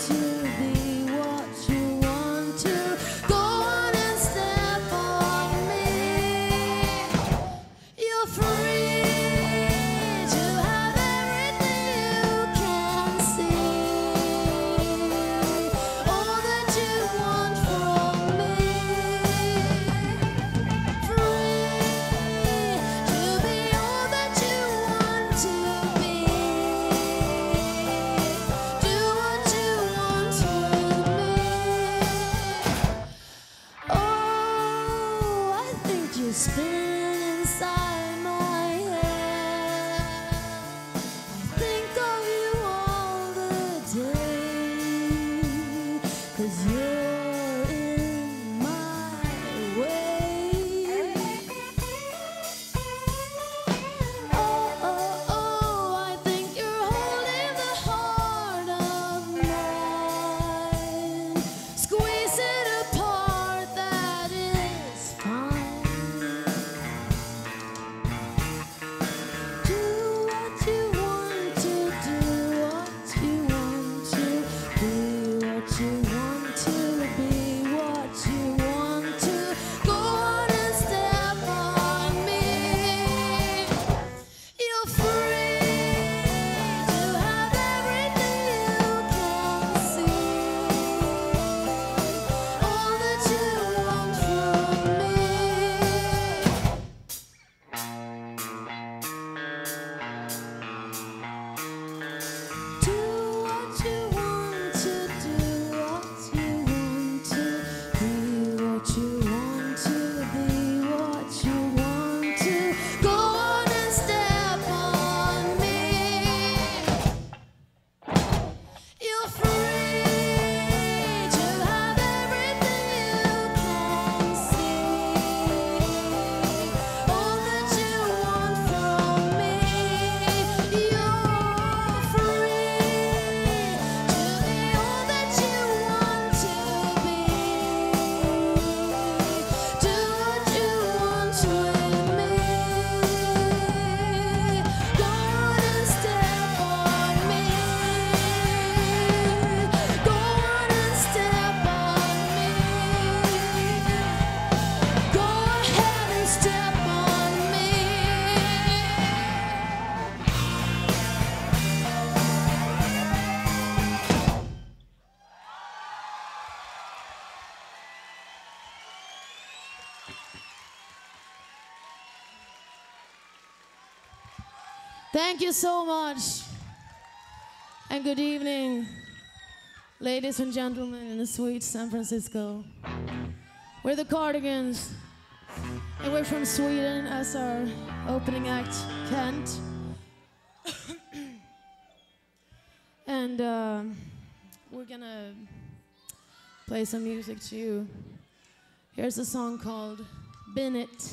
to Thank you so much. And good evening, ladies and gentlemen in the sweet San Francisco. We're the Cardigans, and we're from Sweden as our opening act, Kent. And we're gonna play some music to you. Here's a song called Been It.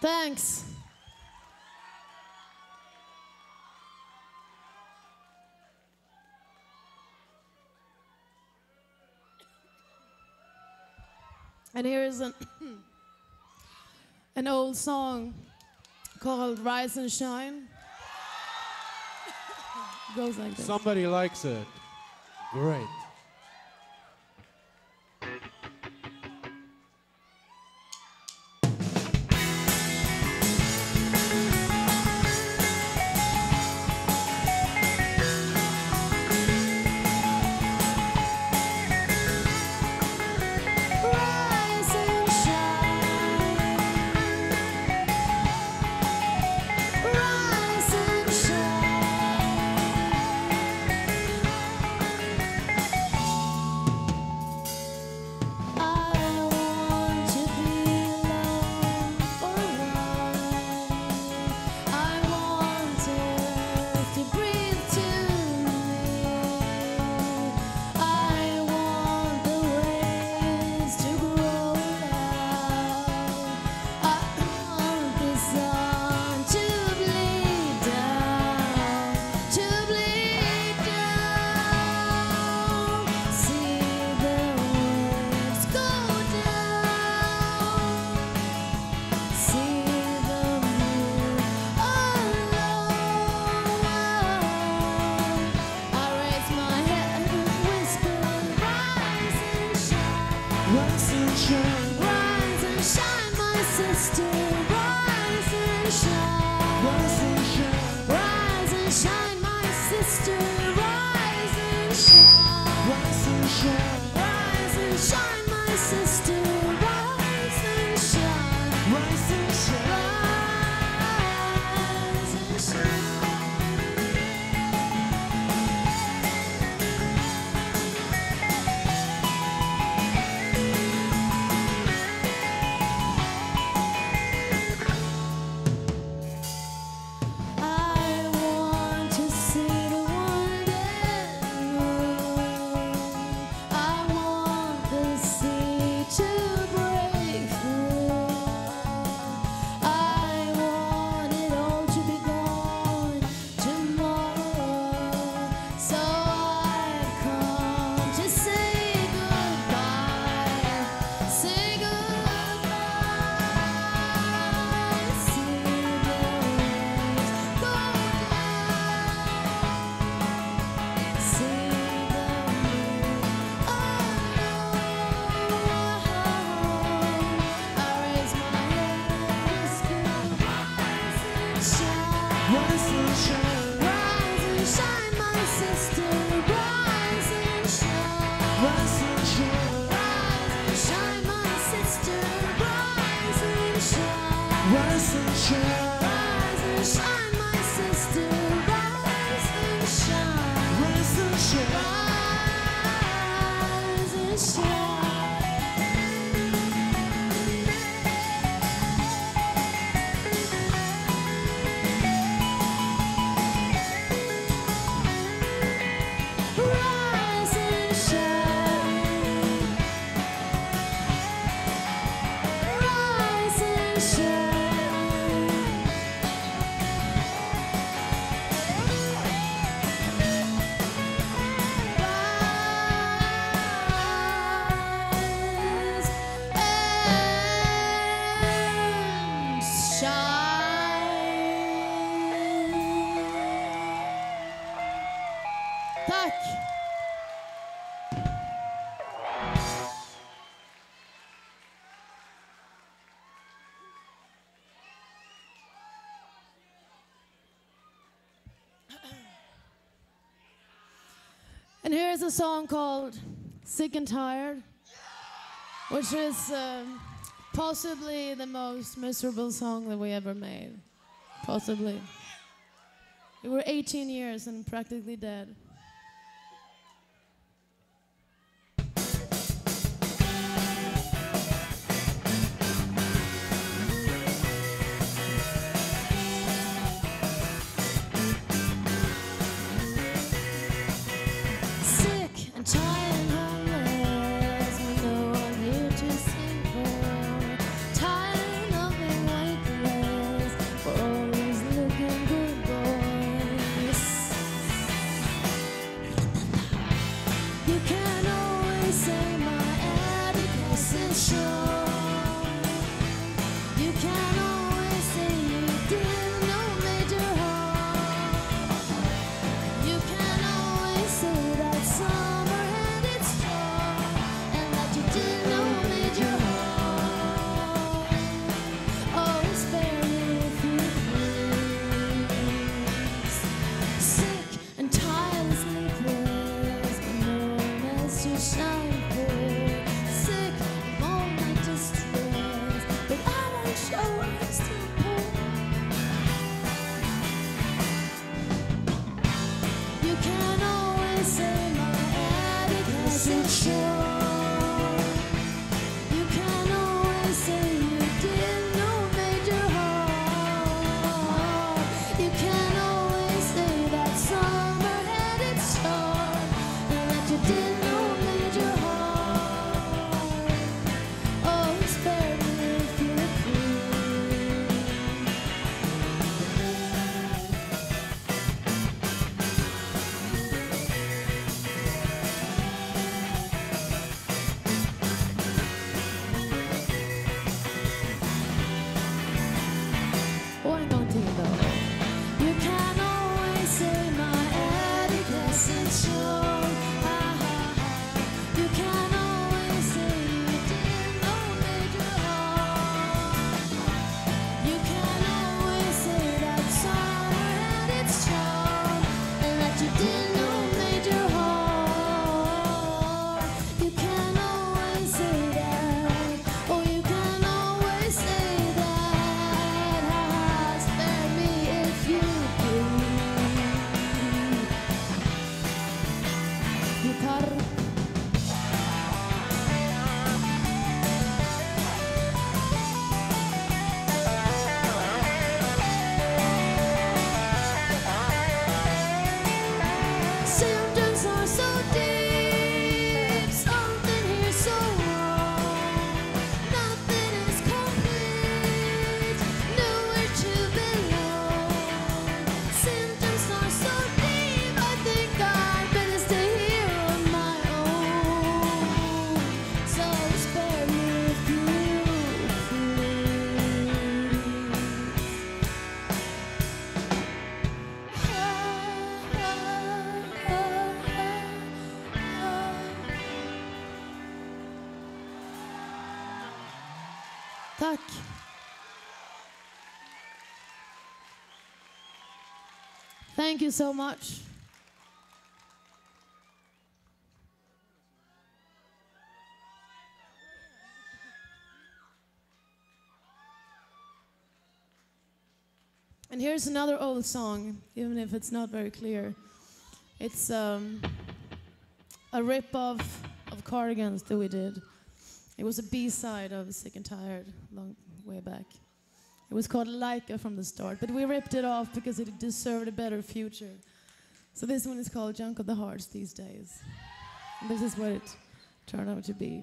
Thanks. And here is an old song called Rise and Shine. It goes like this. Somebody likes it. Great. And here's a song called Sick and Tired, which is possibly the most miserable song that we ever made. Possibly. We were 18 years and practically dead. Thank you so much. And here's another old song, even if it's not very clear. It's a rip off of Cardigans that we did. It was a B-side of Sick and Tired, long way back. It was called Laika from the start, but we ripped it off because it deserved a better future. So this one is called Junk of the Hearts these days. And this is what it turned out to be.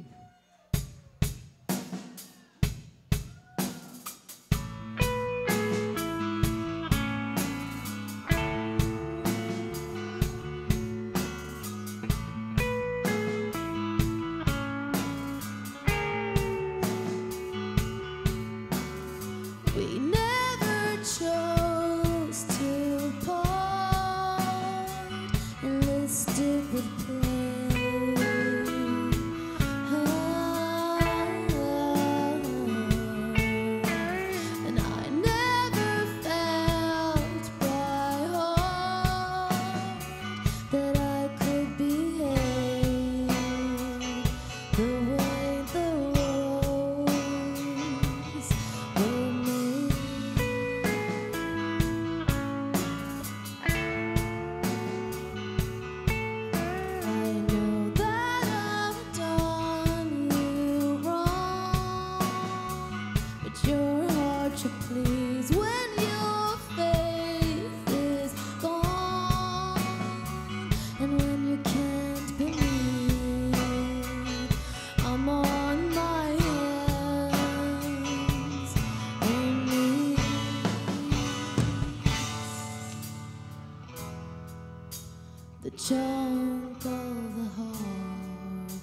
The junk of the hearts.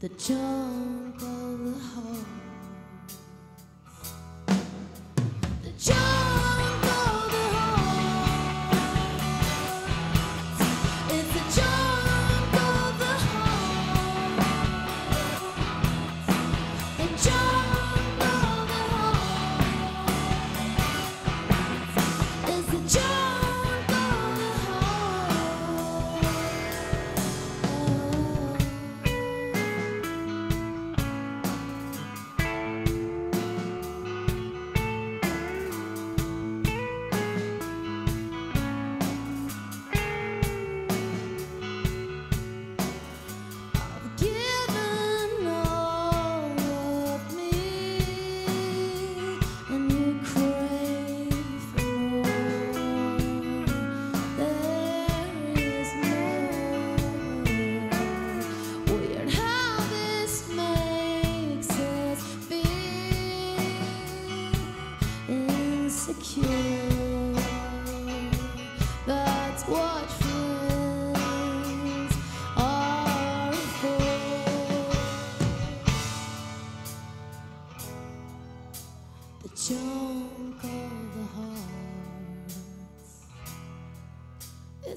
The junk of the hearts. It's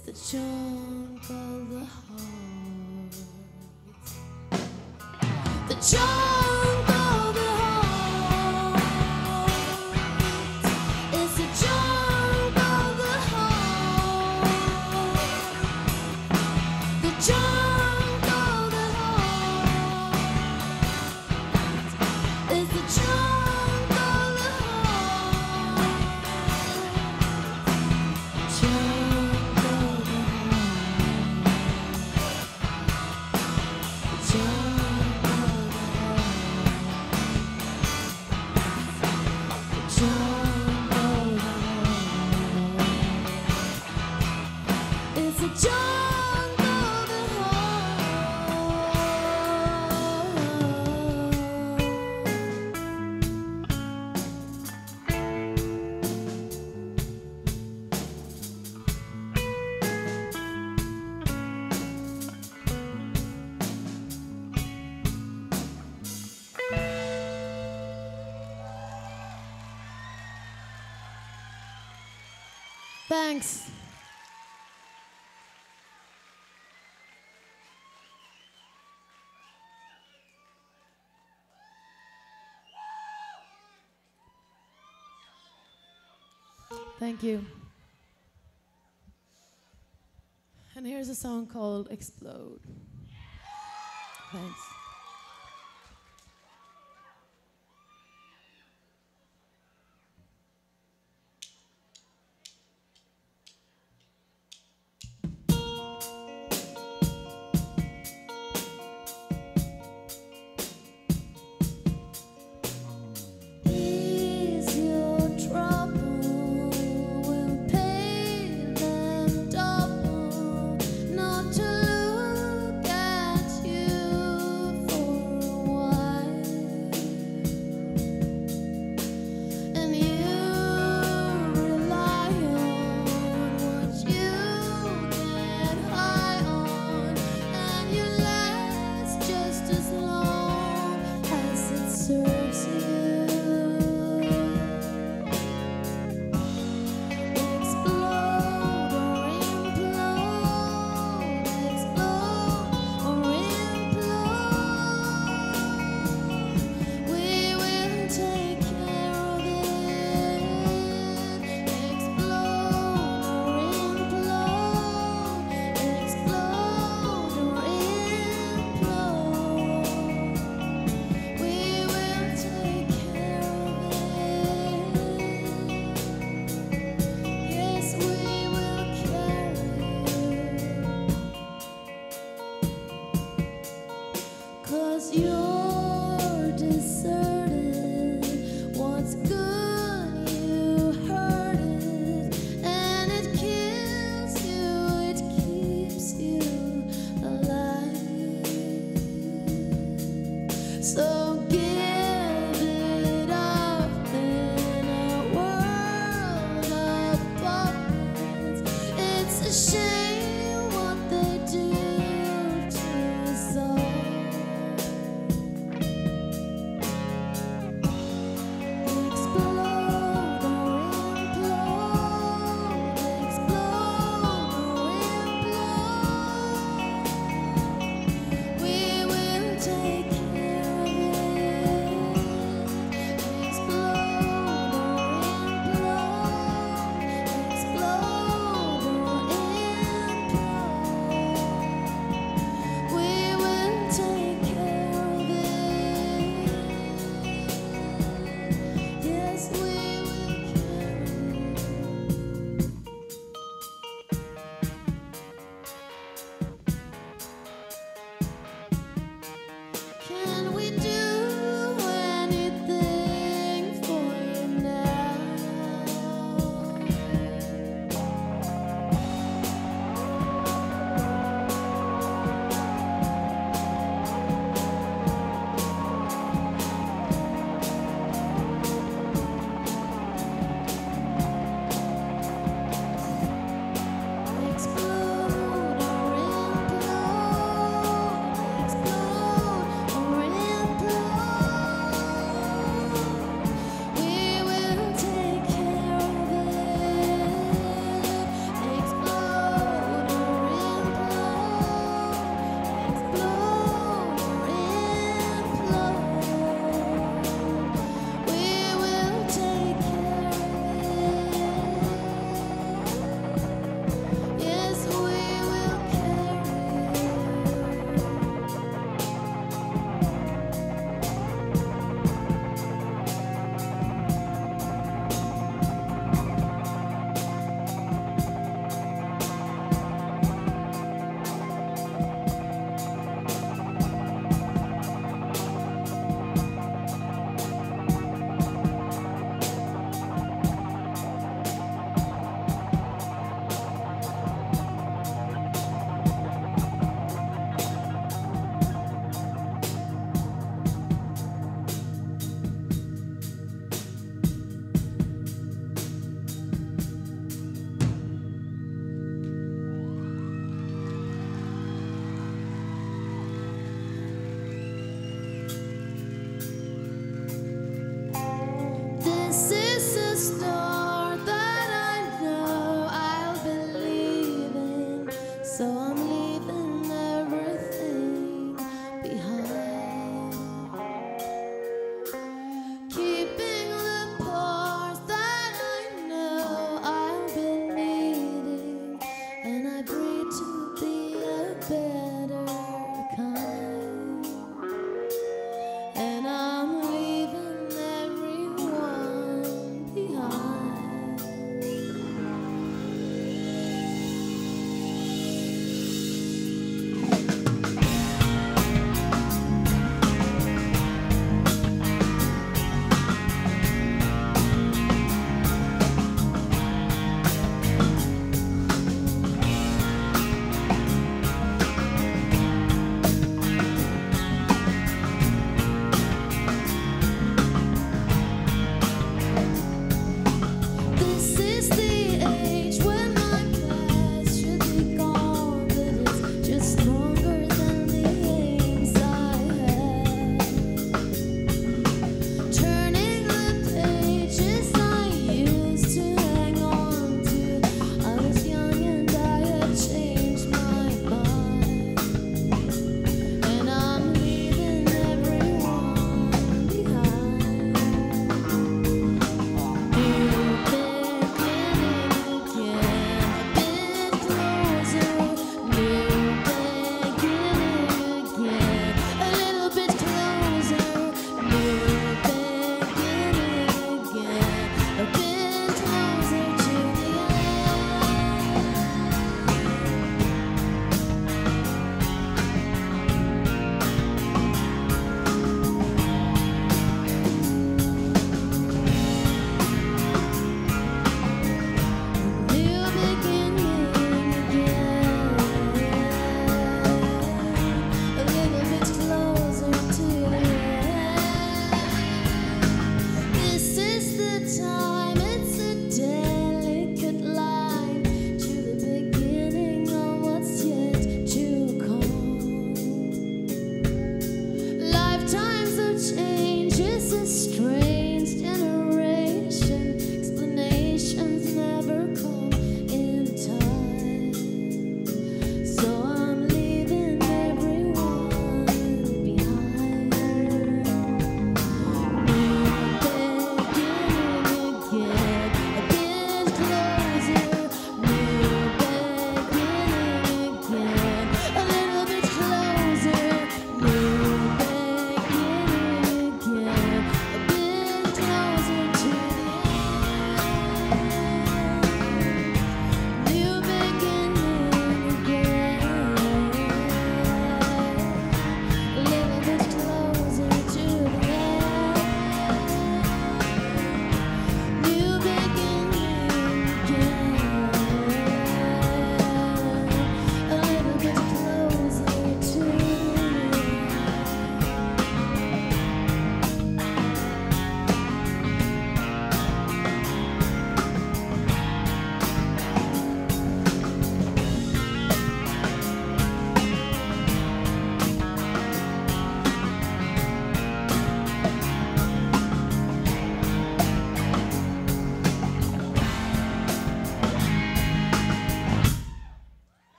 the junk of the hearts. The junk of the hearts. It's the junk of the hearts. Thanks. Thank you. And here's a song called Explode. Thanks.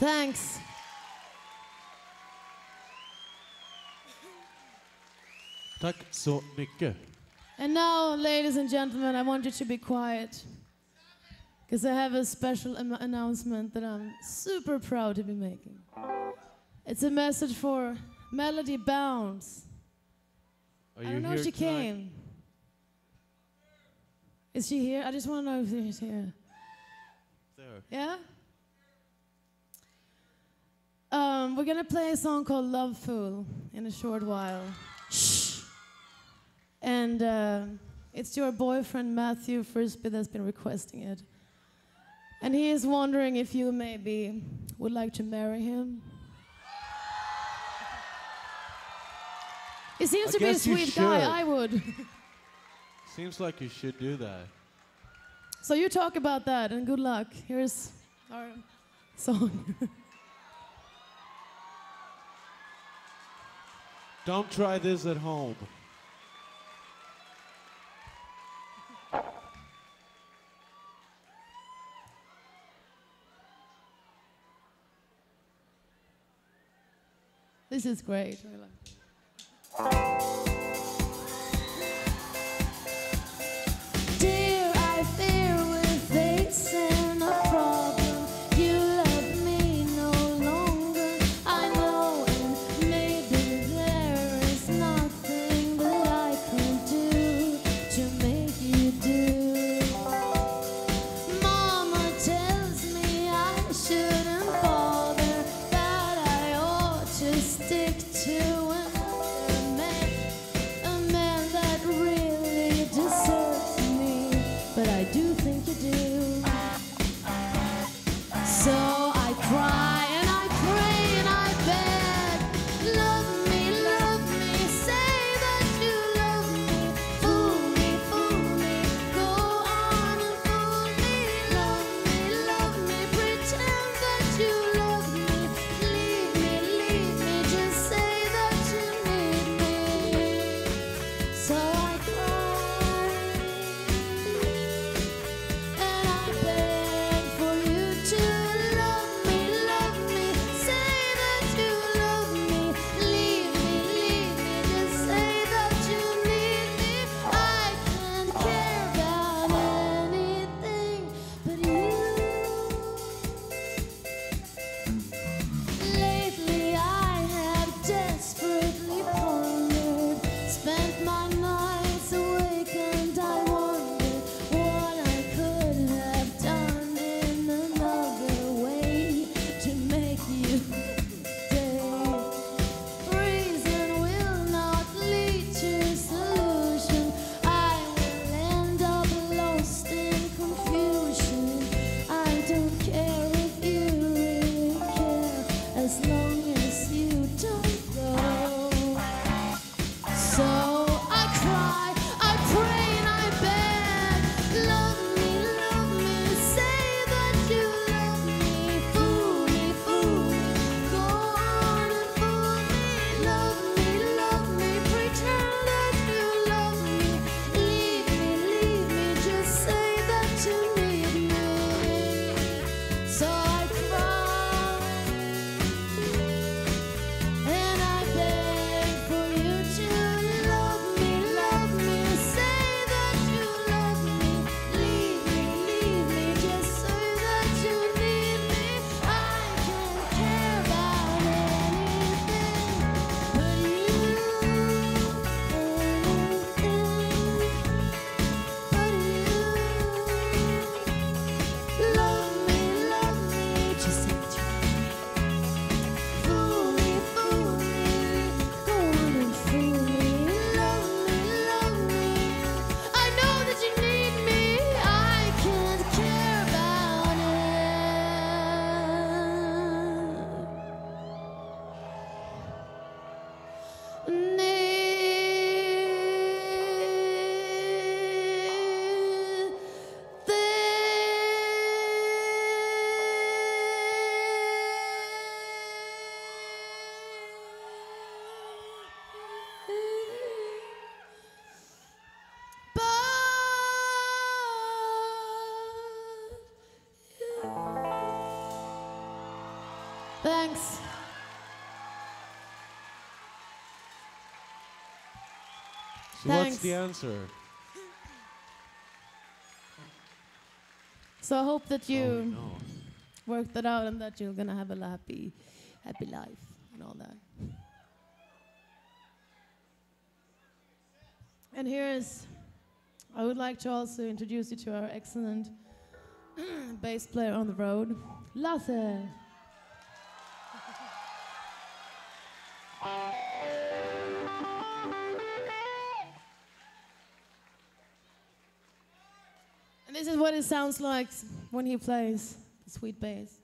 Thanks. Tack så mycket. And now, ladies and gentlemen, I want you to be quiet. Because I have a special announcement that I'm super proud to be making. It's a message for Melody Bounce. I don't know if she came. Is she here? I just want to know if she's here. There. Yeah? We're going to play a song called Love Fool in a short while. Shh. And it's your boyfriend, Matthew Frisby, that's been requesting it. And he is wondering if you maybe would like to marry him. He seems to be a sweet guy. I would. Seems like you should do that. So you talk about that, and good luck. Here's our song. Don't try this at home. This is great. Dear, I fear we're facing a problem. You love me no longer, I know, and maybe there is nothing that I can do to make you do. Mama tells me I shouldn't bother, that I ought to stick to Thanks. So what's the answer? So I hope that you work that out and that you're gonna have a happy life and all that. And here is, I would like to also introduce you to our excellent bass player on the road, Lasse. And this is what it sounds like when he plays the sweet bass.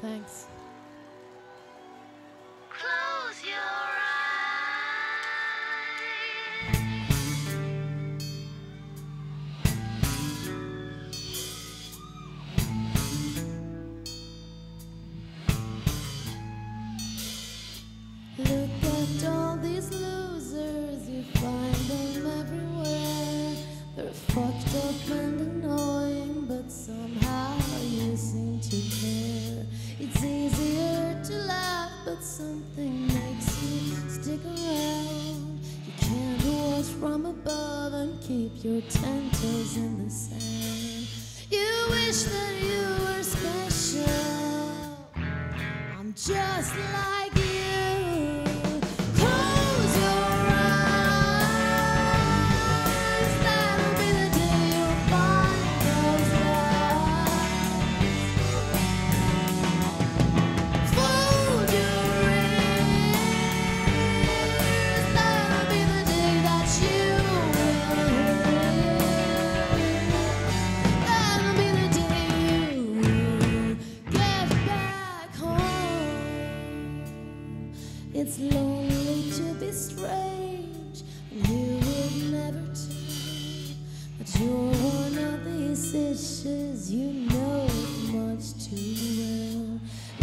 Thanks. Close your eyes. Look at all these losers, you find them everywhere. They're fucked up and annoying, but somehow you seem to care. It's easier to laugh, but something makes you stick around. You can't watch from above and keep your 10 toes in the sand. wish that you were special. I'm just like you. Close your eyes. That'll be the day you'll find those lines. Fold your ears. That'll be the day that you will hear. That'll be the day you will get back home. It's lonely to be strange, and you will never change. But you're one of these issues you know much too well.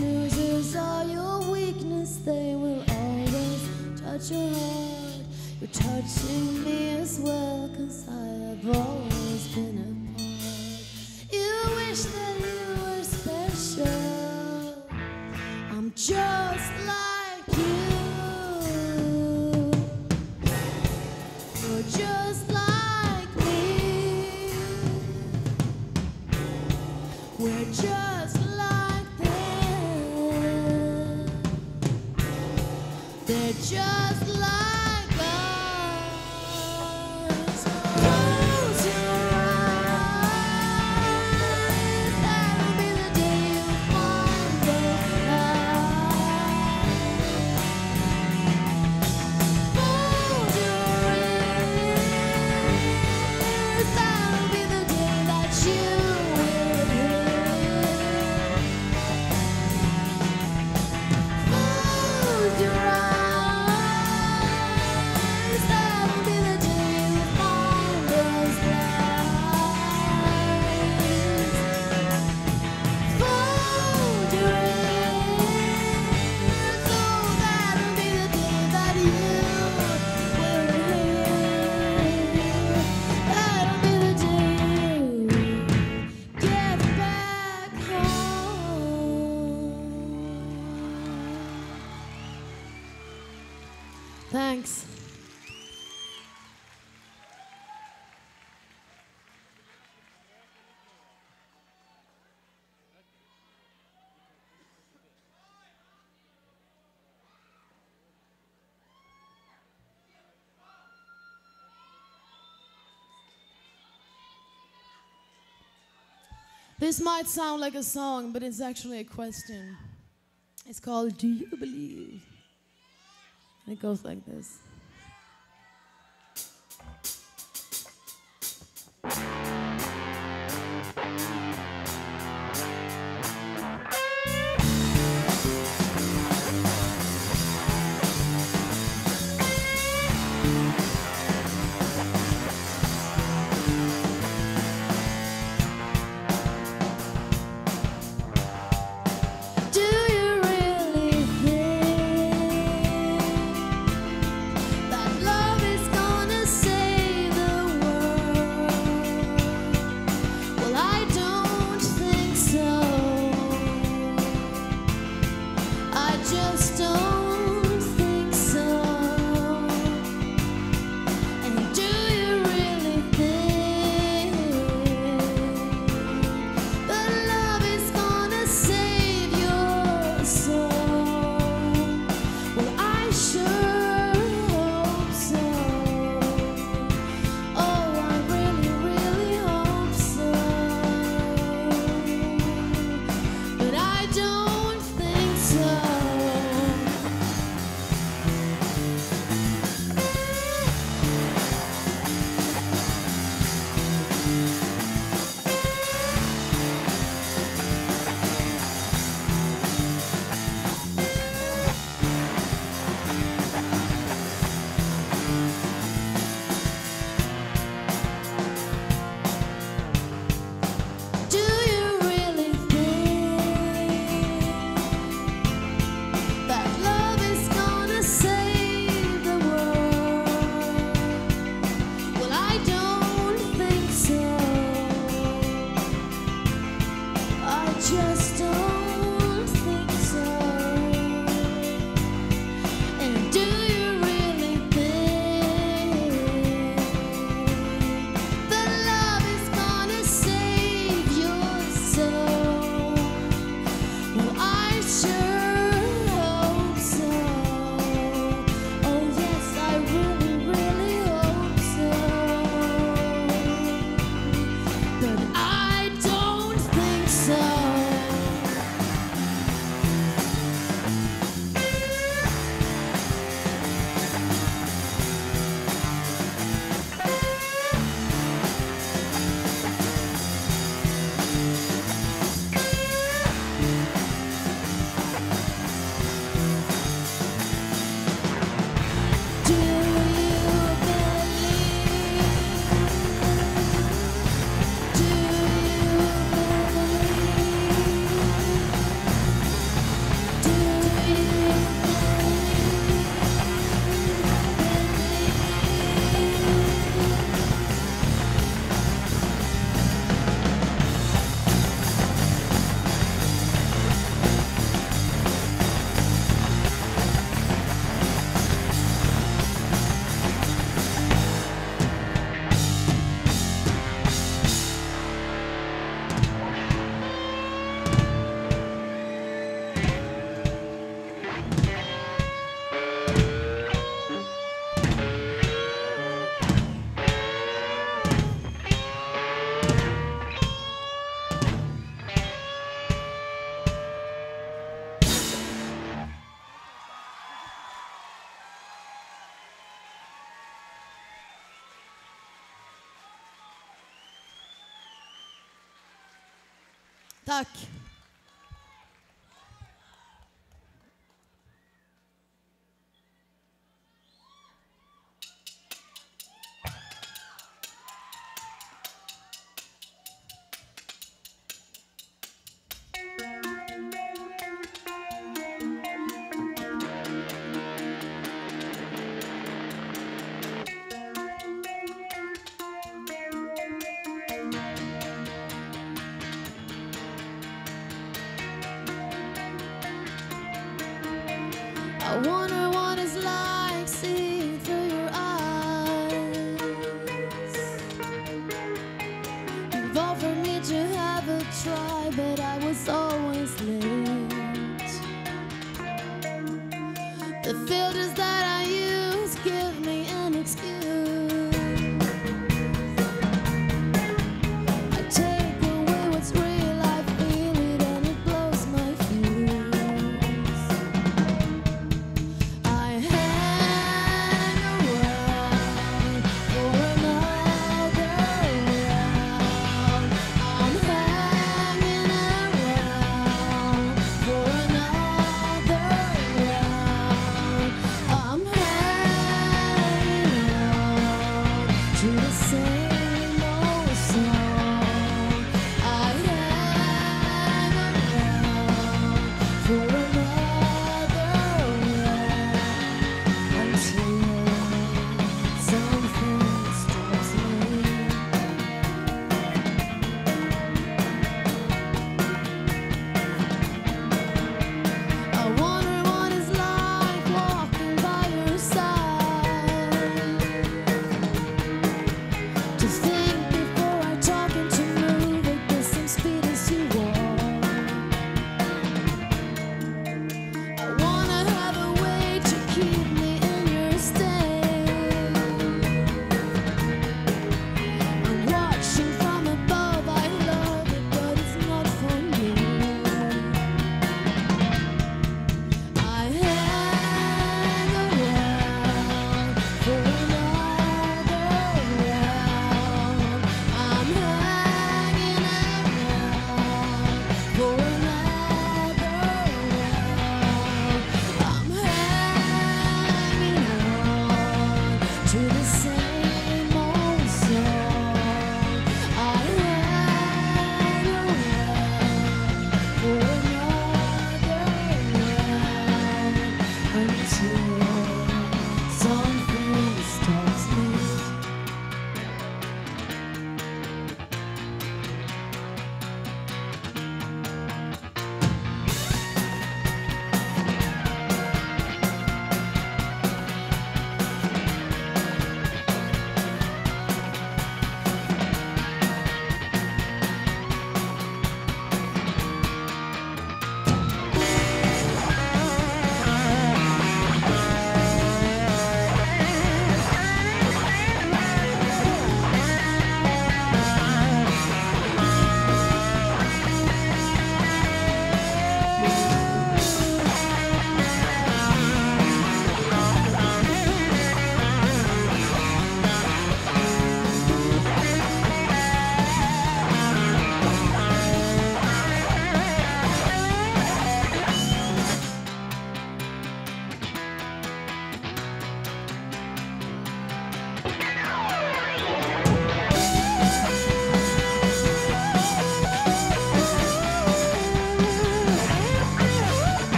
Losers are your weakness, they will always touch your heart. You're touching me as well, 'cause I have always been apart. You wish that you were special. I'm just like you. You're just like me. We're just like them. They're just like us. Close your eyes. That'll be the day you find those lines. Fold your ears. That'll be the day that you will hear. Fold your eyes. That'll be the day you find those lines. Fold your ears. Oh, that'll be the day that you will hear. That'll be the day you get back home. Thanks. This might sound like a song, but it's actually a question. It's called Do You Believe? And it goes like this. Do you really think Tack.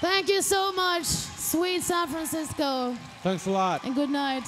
Thank you so much, sweet San Francisco. Thanks a lot. And good night.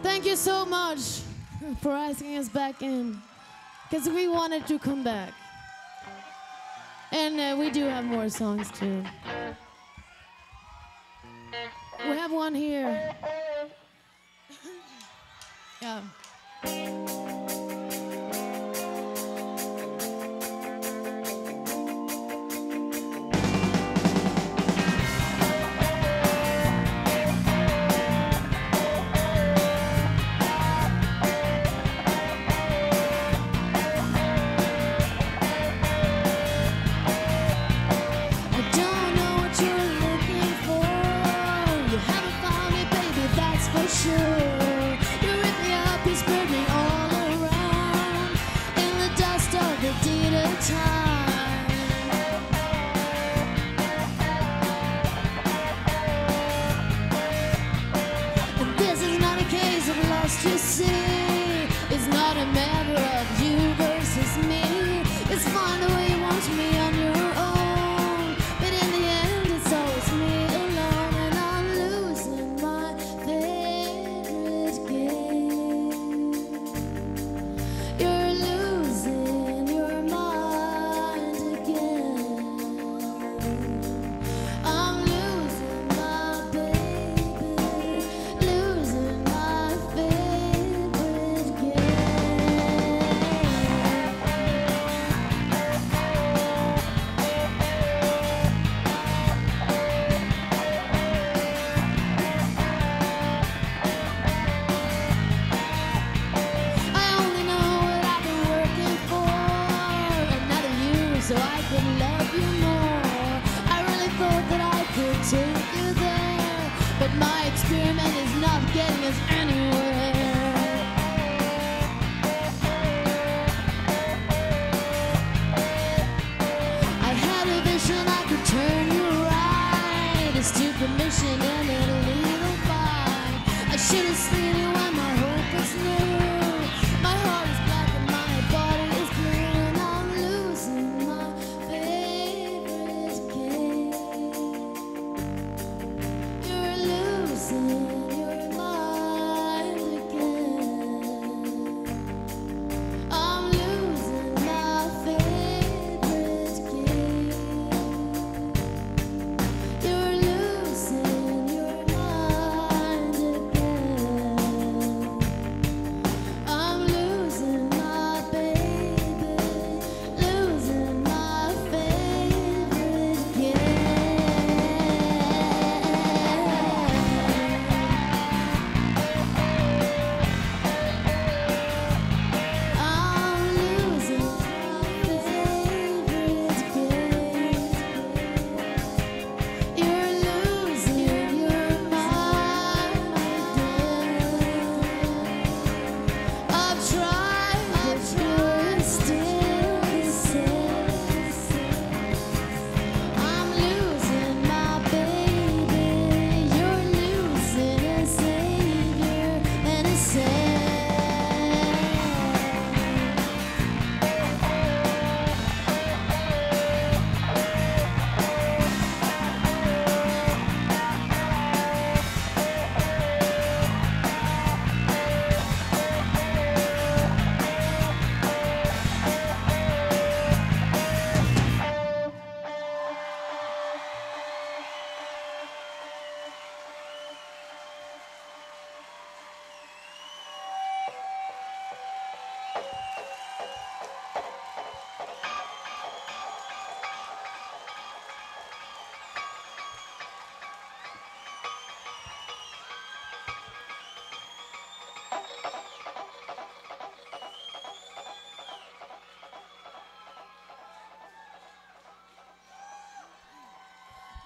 Thank you so much for asking us back in, because we wanted to come back. And we do have more songs too. We have one here. Yeah.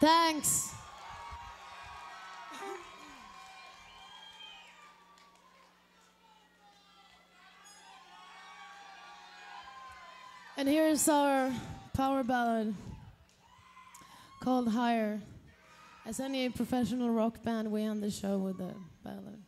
Thanks. And here's our power ballad called Higher. As any professional rock band, we end the show with a ballad.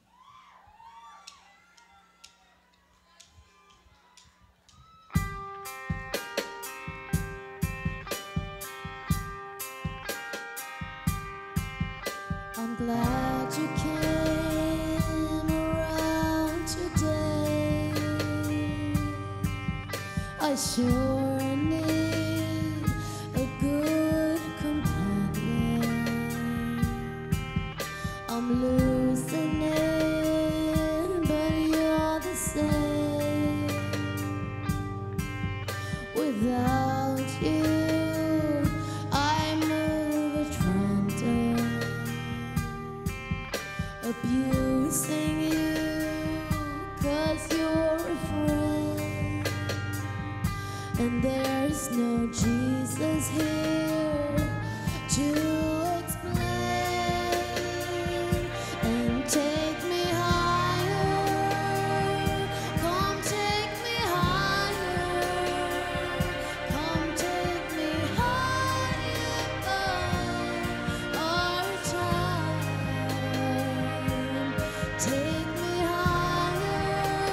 I'm glad you came around today. I sure need a good companion. I'm losing it, but you're the same. Without you, abusing you, 'cause you're a friend. And there's no Jesus here to explain. And take me higher, come take me higher, come take me higher above our time. Take me higher,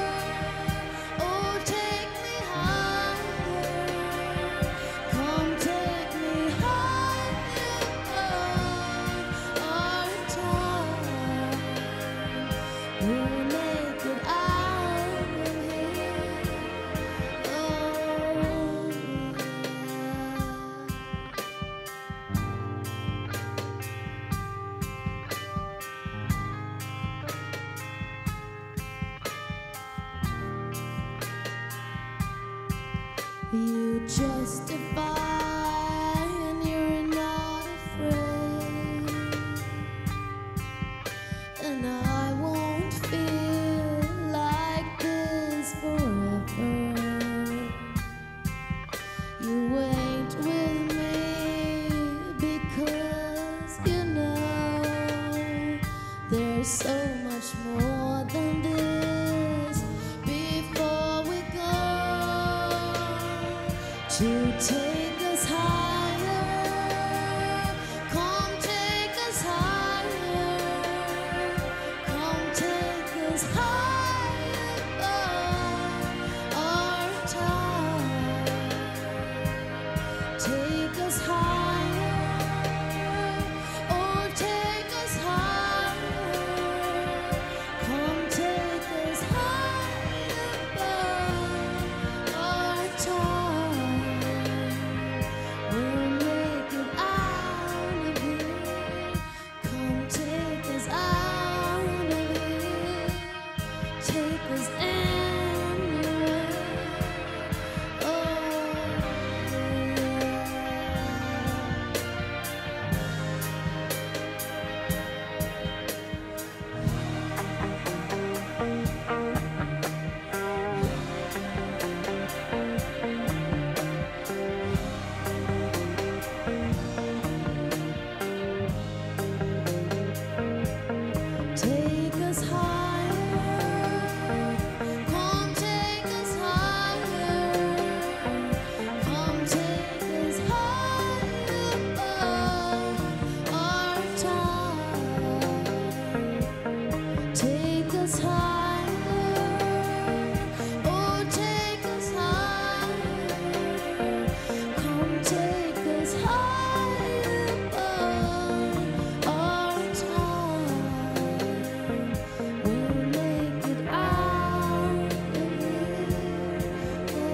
oh take me higher, come take me higher, our time. We'll make it out of here, oh you justify and you're not afraid, and I won't feel like this forever. You wait with me because you know there's so much more than this before we go. To take us higher, come take us higher, come take us higher above our time. Take us higher, oh take us higher, come take us higher above our time. We'll make it out of here, come take us out of here, take us anywhere, oh yeah. Take us higher, come take us higher, come take us higher above our time. Take us higher, oh take us higher, come take us higher above our time. We'll make it out of here, oh.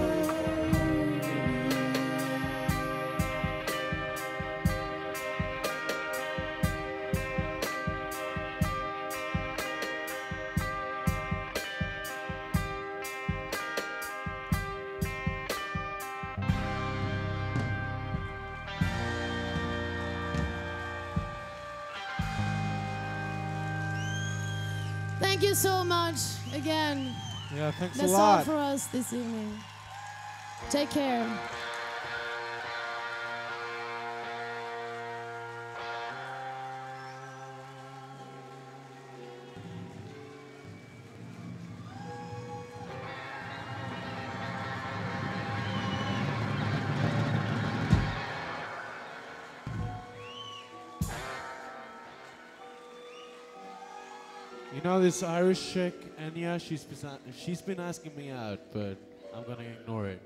Thank you so much again. Yeah, thanks a That's all lot. for us this evening. Take care. You know this Irish chick, Enya, she's been asking me out, but I'm gonna ignore it.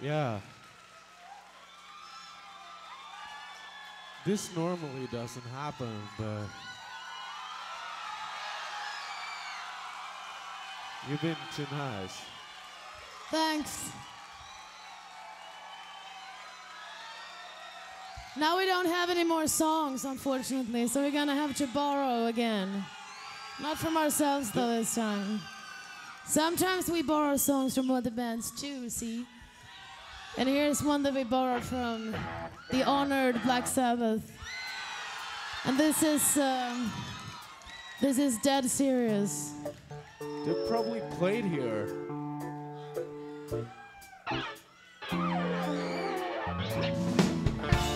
Yeah. This normally doesn't happen, but you've been too nice. Thanks. Now we don't have any more songs, unfortunately, so we're gonna have to borrow again. Not from ourselves, though, this time. Sometimes we borrow songs from other bands, too, see? And here's one that we borrowed from the honored Black Sabbath. And this is Dead Serious. They're probably played here.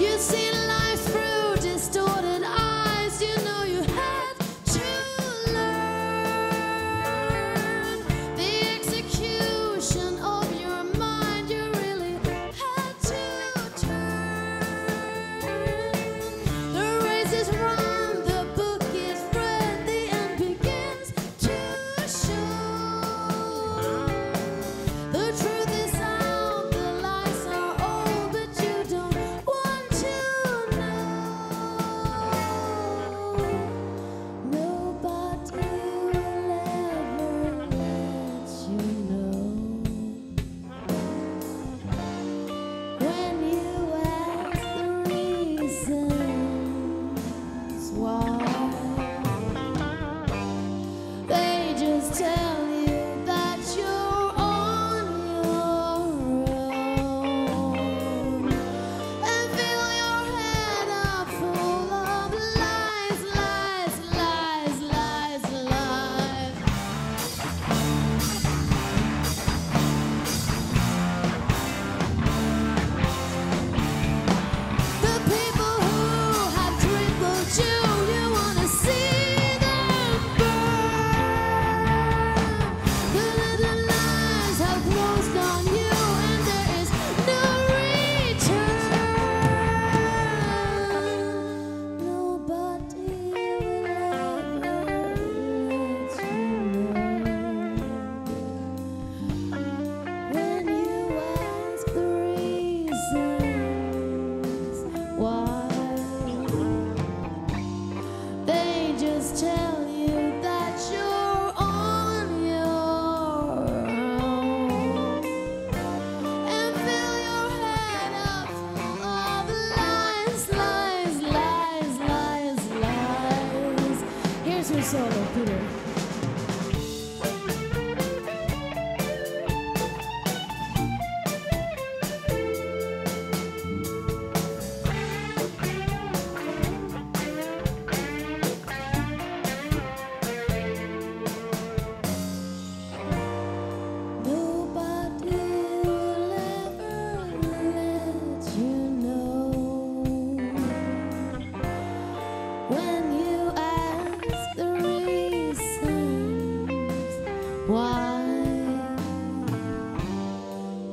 You see life through distorted eyes. You know you had to learn the execution of the truth is out, the lies when you ask the reasons why.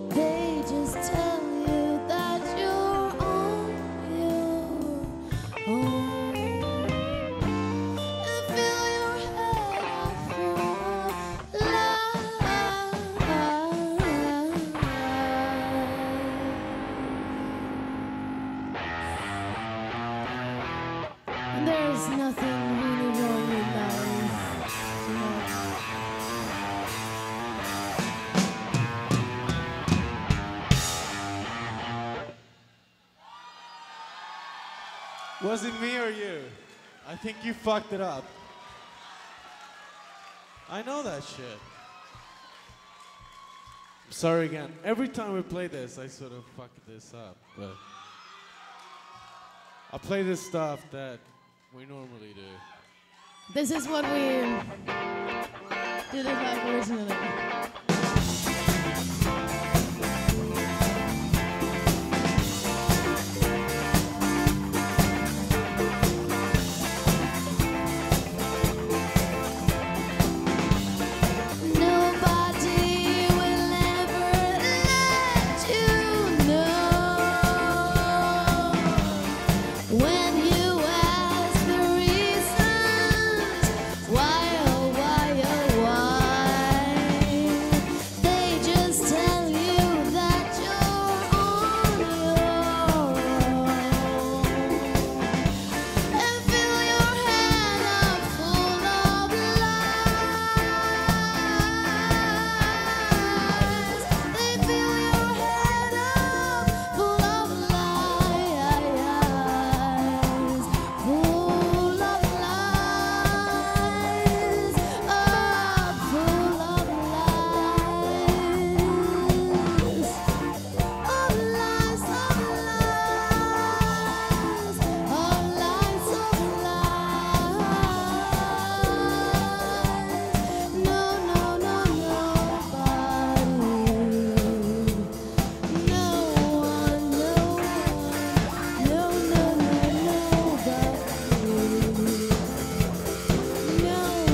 They just tell you that you're on your own. And fill your head full love. And there's nothing really wrong with life, you know. Was it me or you? I think you fucked it up. I know that shit. Sorry again. Every time we play this, I sort of fuck this up, but I play this stuff that we normally do. This is what we did it like originally. Nobody will ever let you know when you ask the reasons why, oh why, oh why. They just tell you that you're on your own. And fill your head up full of lies. They fill your head up full of lies. Full of lies. Oh, full of lies. All lies, all lies, all lies, all lies. No, nobody. No one, nobody. No one,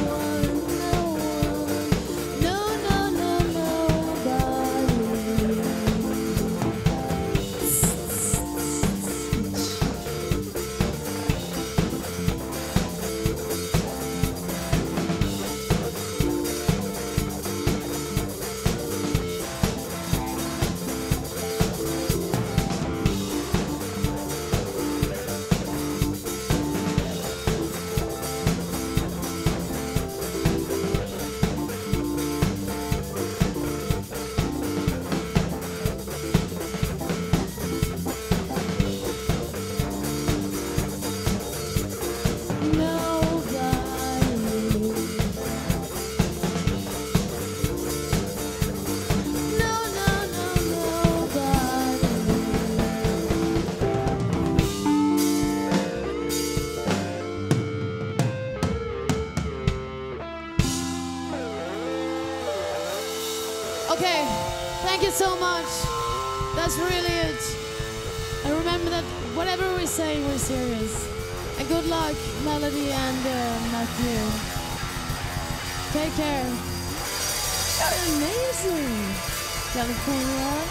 nobody. Nobody. No, nobody. Okay, thank you so much. That's really it. And remember that whatever we say, we're serious. And good luck, Melody and Matthew. Take care. You're amazing, California.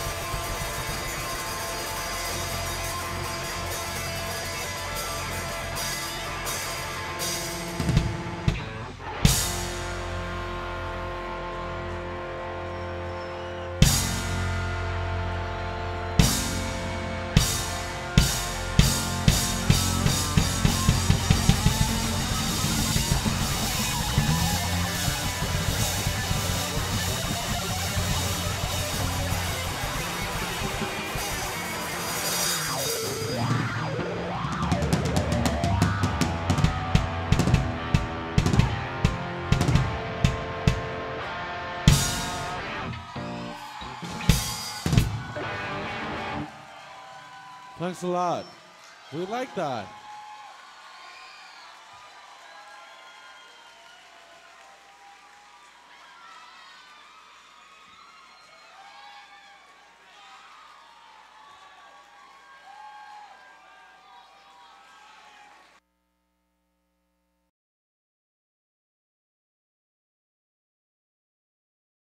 Thanks a lot. We like that.